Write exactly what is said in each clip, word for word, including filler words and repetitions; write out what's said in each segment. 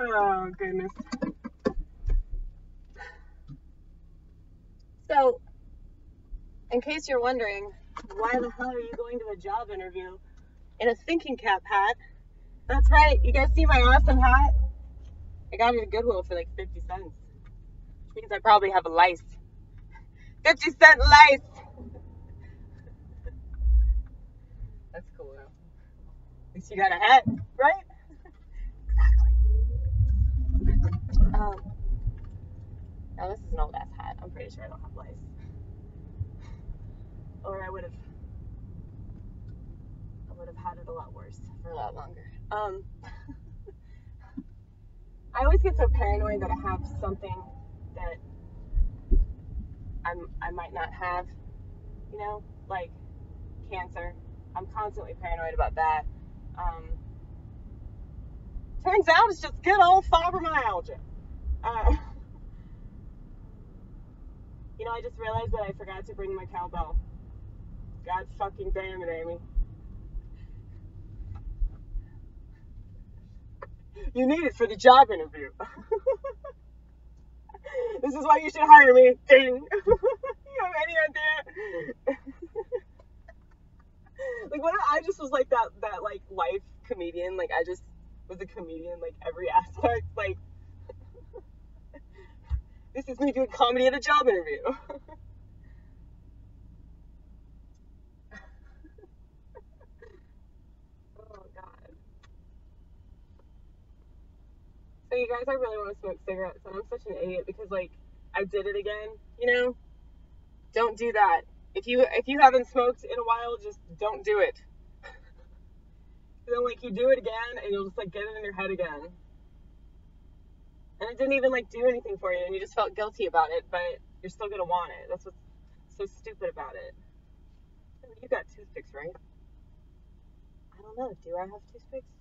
Oh, goodness. So, in case you're wondering, why the hell are you going to a job interview in a thinking cap hat? That's right. You guys see my awesome hat? I got it at Goodwill for like fifty cents. Which means I probably have a lice. fifty cent lice! That's cool though. At least you got a hat, right? Exactly. Um, now this is an old ass hat. I'm pretty sure I don't have lice. Or I would have I would have had it a lot worse for a lot longer. Um I always get so paranoid that I have something that I'm, I might not have, you know, like cancer. I'm constantly paranoid about that. Um, turns out it's just good old fibromyalgia. Uh, you know, I just realized that I forgot to bring my cowbell. God fucking damn it, Amy. You need it for the job interview. This is why you should hire me. Ding. You have any idea? Like, what if I just was like that, that like life comedian? Like, I just was a comedian, like, every aspect. Like, this is me doing comedy at a job interview. So you guys, I really want to smoke cigarettes, and I'm such an idiot because, like, I did it again, you know? Don't do that. If you if you haven't smoked in a while, just don't do it. Then, like, you do it again, and you'll just, like, get it in your head again. And it didn't even, like, do anything for you, and you just felt guilty about it, but you're still going to want it. That's what's so stupid about it. You got toothpicks, right? I don't know. Do I have toothpicks?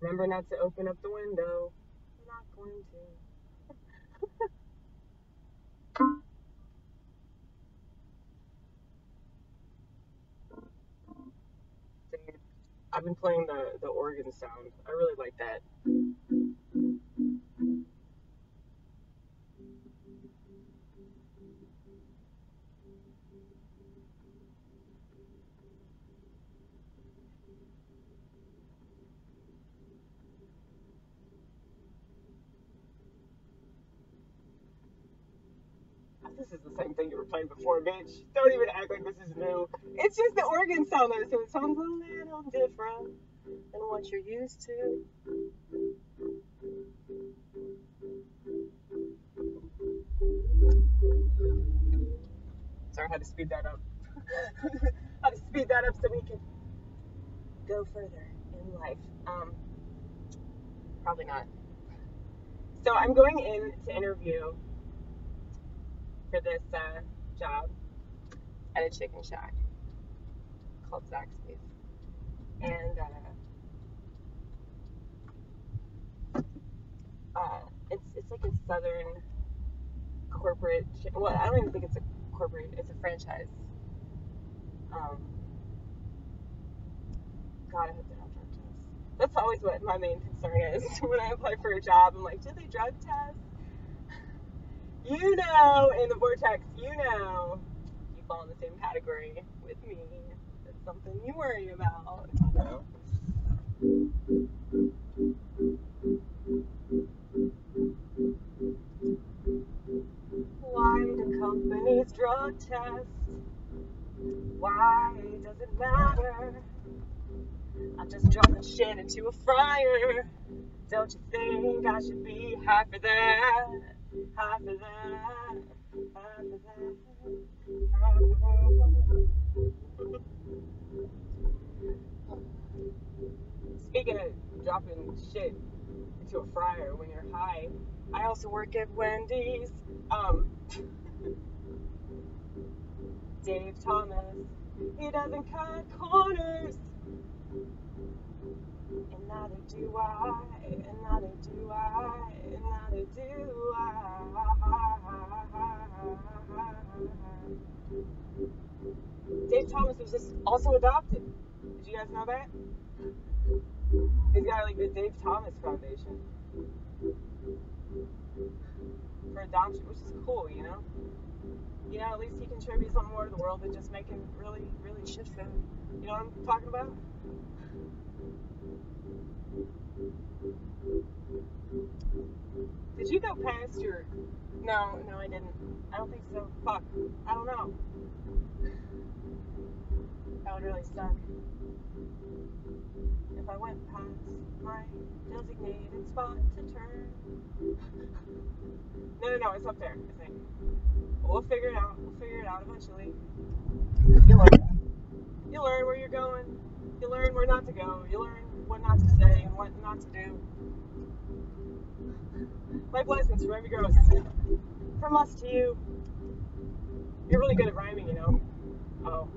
Remember not to open up the window. I'm not going to. Dude, I've been playing the, the organ sound. I really like that. This is the same thing you were playing before, bitch. Don't even act like this is new. It's just the organ sound, though, so it sounds a little different than what you're used to. Sorry, I had to speed that up. I had to speed that up so we can go further in life. Um, probably not. So I'm going in to interview for this uh, job at a chicken shack called Zaxby's. And uh, uh, it's it's like a southern corporate, well, I don't even think it's a corporate, it's a franchise. Um, God, I hope they don't drug test. That's always what my main concern is when I apply for a job. I'm like, do they drug test? You know, in the vortex, you know, you fall in the same category with me. That's something you worry about. So. Why do companies drug test? Why does it matter? I'm just dropping shit into a fryer. Don't you think I should be high for that? High for that, high for that, high for that. Speaking of dropping shit into a fryer when you're high, I also work at Wendy's. Um, Dave Thomas, he doesn't cut corners. And neither do I, and neither do I, and neither do I. Dave Thomas was was just also adopted. Did you guys know that? He's got like the Dave Thomas Foundation for adoption, which is cool, you know? You know, at least he contributes something more to the world than just making really, really shit food. You know what I'm talking about? Did you go past your... No, no, I didn't. I don't think so. Fuck. I don't know. That would really suck. If I went past my designated spot to turn. No, no, no, it's up there, I think. We'll figure it out. We'll figure it out eventually. You learn. You learn where you're going. You learn where not to go. You learn what not to say and what not to do. Life lessons from Amy Gross. From us to you. You're really good at rhyming, you know. Oh,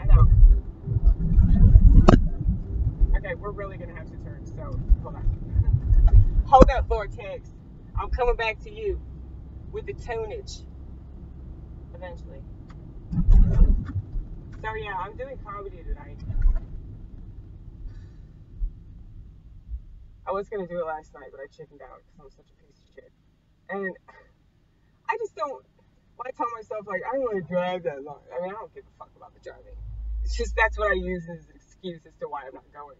I know. Okay, we're really going to have to turn, so hold on. Hold up, Vortex. I'm coming back to you with the tonnage. Eventually. So yeah, I'm doing comedy tonight. I was going to do it last night, but I chickened out because I'm such a piece of shit. And I just don't, I tell myself, like, I don't want to drive that long. I mean, I don't give a fuck about the driving. It's just, that's what I use as an excuse as to why I'm not going.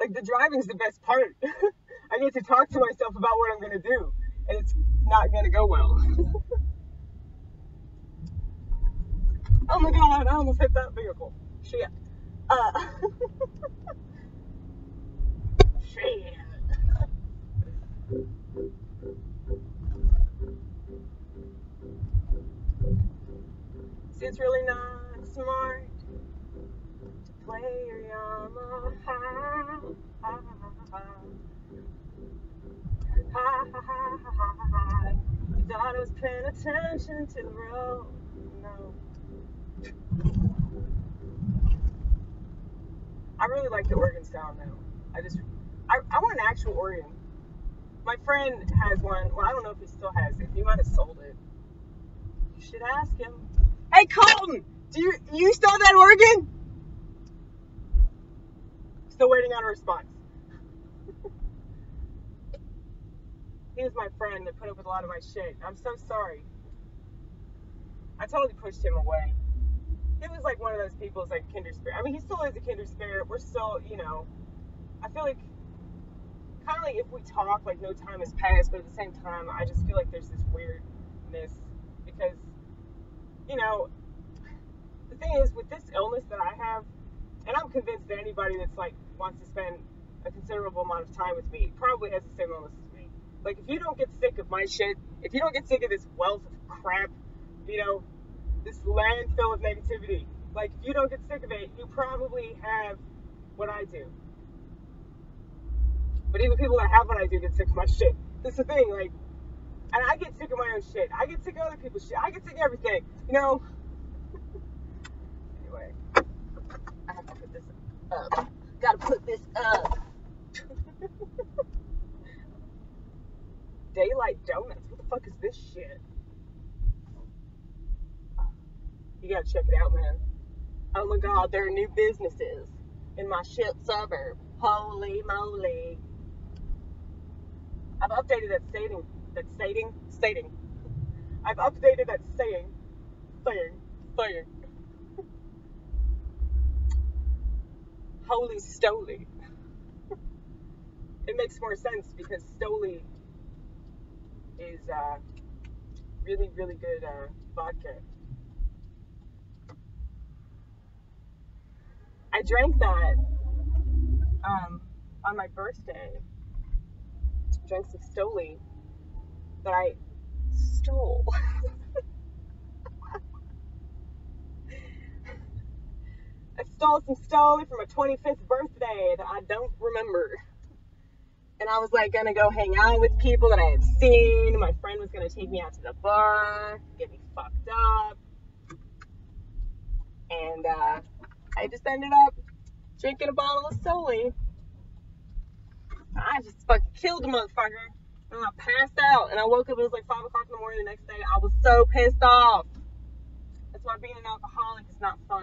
Like, the driving's the best part. I get to talk to myself about what I'm going to do, and it's not going to go well. Oh my god, I almost hit that vehicle. Shit. Uh... Shit. See, it's really not smart to play your Yamaha. Ha ha ha ha. You thought I was paying attention to the road. No. I really like the organ sound now. I just, I, I want an actual organ. My friend has one. Well, I don't know if he still has it. He might have sold it. You should ask him. Hey, Colton, do you you still have that organ? Still waiting on a response. He was my friend that put up with a lot of my shit. I'm so sorry. I totally pushed him away. He was like one of those people's like kinder spirit. I mean, he still is a kinder spirit. We're still, you know, I feel like kind of like if we talk, like no time has passed, but at the same time, I just feel like there's this weirdness because, you know, the thing is with this illness that I have, and I'm convinced that anybody that's like wants to spend a considerable amount of time with me probably has the same illness as me. Like if you don't get sick of my shit, if you don't get sick of this wealth of crap, you know, this landfill of negativity, like if you don't get sick of it, you probably have what I do. But even people that have what I do get sick of my shit. That's the thing, like, and I get sick of my own shit. I get sick of other people's shit. I get sick of everything, you know? Anyway, I have to put this up. Gotta put this up. Daylight Donuts, what the fuck is this shit? You gotta check it out, man. Oh my god, there are new businesses in my shit suburb. Holy moly. I've updated that stating. That stating? Stating. I've updated that saying. Saying. Saying. Holy Stoli. It makes more sense because Stoli is uh, really, really good uh, vodka. I drank that um, on my birthday. Drank some Stoli that I stole. I stole some Stoli for my twenty-fifth birthday that I don't remember. And I was like gonna go hang out with people that I had seen. My friend was gonna take me out to the bar, get me fucked up. And uh, I just ended up drinking a bottle of Stoli. I just fucking killed the motherfucker. And I passed out. And I woke up, it was like five o'clock in the morning the next day. I was so pissed off. That's That's why being an alcoholic is not fun.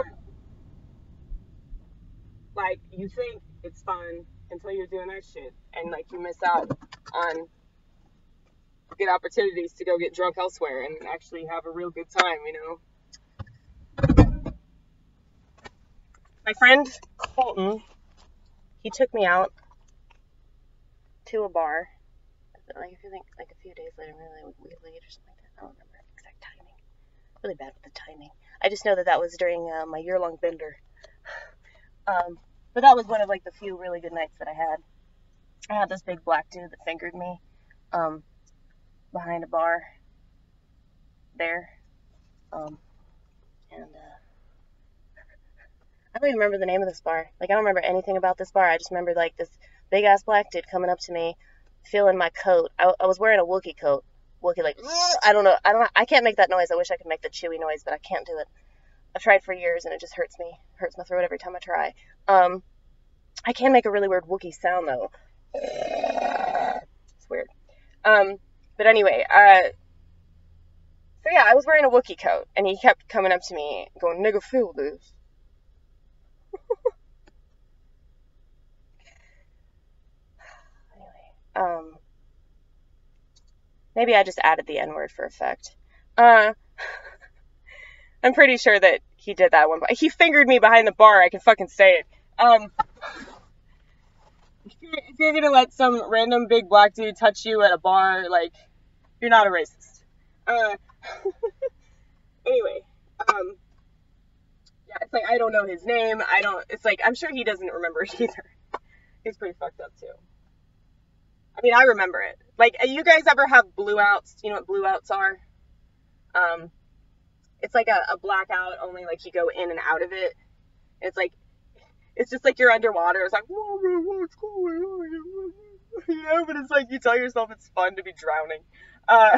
Like, you think it's fun until you're doing that shit. And, like, you miss out on good opportunities to go get drunk elsewhere and actually have a real good time, you know? My friend Colton, he took me out to a bar. Like, I think, like, a few days later, maybe like a week later or something like that. I don't remember the exact timing. Really bad with the timing. I just know that that was during uh, my year-long bender. Um, but that was one of, like, the few really good nights that I had. I had this big black dude that fingered me, um, behind a bar there. Um, and, uh, I don't even remember the name of this bar. Like, I don't remember anything about this bar. I just remember, like, this big-ass black dude coming up to me, feeling my coat. I, I was wearing a Wookiee coat. Wookiee, like, I don't know. I don't. I can't make that noise. I wish I could make the chewy noise, but I can't do it. I've tried for years, and it just hurts me. Hurts my throat every time I try. Um, I can make a really weird Wookiee sound, though. It's weird. Um, but anyway, uh, so yeah, I was wearing a Wookiee coat, and he kept coming up to me, going, "Nigga, feel this." Um, maybe I just added the N-word for effect. Uh, I'm pretty sure that he did that one. But he fingered me behind the bar. I can fucking say it. Um, if you're, if you're gonna let some random big black dude touch you at a bar, like, you're not a racist. Uh, anyway, um, yeah, it's like, I don't know his name. I don't, it's like, I'm sure he doesn't remember it either. He's pretty fucked up, too. I mean, I remember it. Like, you guys ever have blueouts? You know what blueouts are? Um, it's like a, a blackout, only, like, you go in and out of it. It's like, it's just like you're underwater. It's like, whoa, what's going on? You know, but it's like you tell yourself it's fun to be drowning. Uh,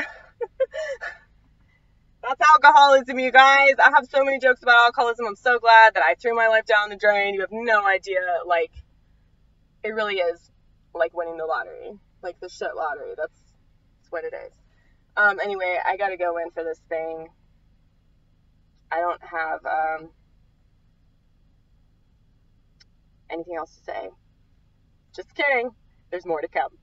that's alcoholism, you guys. I have so many jokes about alcoholism. I'm so glad that I threw my life down the drain. You have no idea. Like, it really is like winning the lottery, like the shit lottery. That's, that's what it is. Um, anyway, I gotta go in for this thing. I don't have, um, anything else to say. Just kidding. There's more to come.